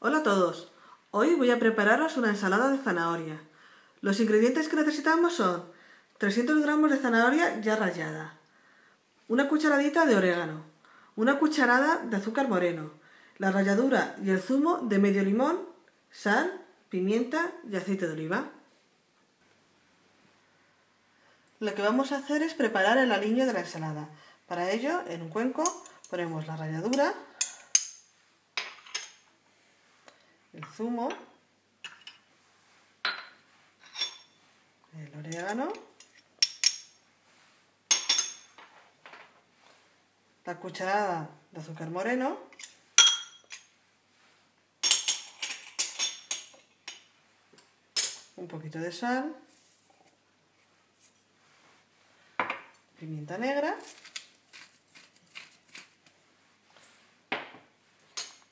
Hola a todos, hoy voy a prepararos una ensalada de zanahoria. Los ingredientes que necesitamos son 300 gramos de zanahoria ya rallada, una cucharadita de orégano, una cucharada de azúcar moreno, la ralladura y el zumo de medio limón, sal, pimienta y aceite de oliva. Lo que vamos a hacer es preparar el aliño de la ensalada. Para ello, en un cuenco ponemos la ralladura, el zumo, el orégano, la cucharada de azúcar moreno, un poquito de sal, pimienta negra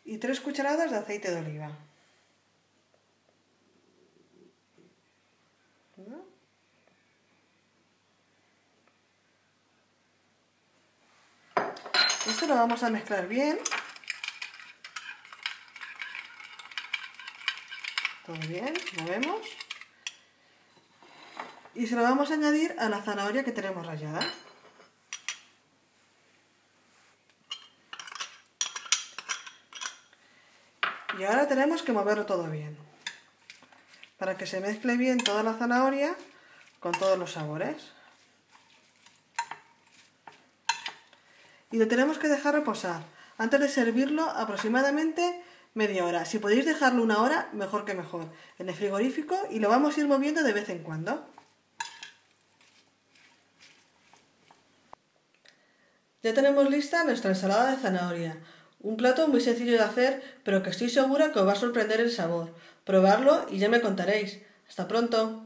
y 3 cucharadas de aceite de oliva. Esto lo vamos a mezclar bien, todo bien, movemos y se lo vamos a añadir a la zanahoria que tenemos rallada. Y ahora tenemos que moverlo todo bien para que se mezcle bien toda la zanahoria con todos los sabores. Y lo tenemos que dejar reposar antes de servirlo aproximadamente media hora. Si podéis dejarlo una hora, mejor que mejor, en el frigorífico, y lo vamos a ir moviendo de vez en cuando. Ya tenemos lista nuestra ensalada de zanahoria. Un plato muy sencillo de hacer, pero que estoy segura que os va a sorprender el sabor. Probadlo y ya me contaréis. ¡Hasta pronto!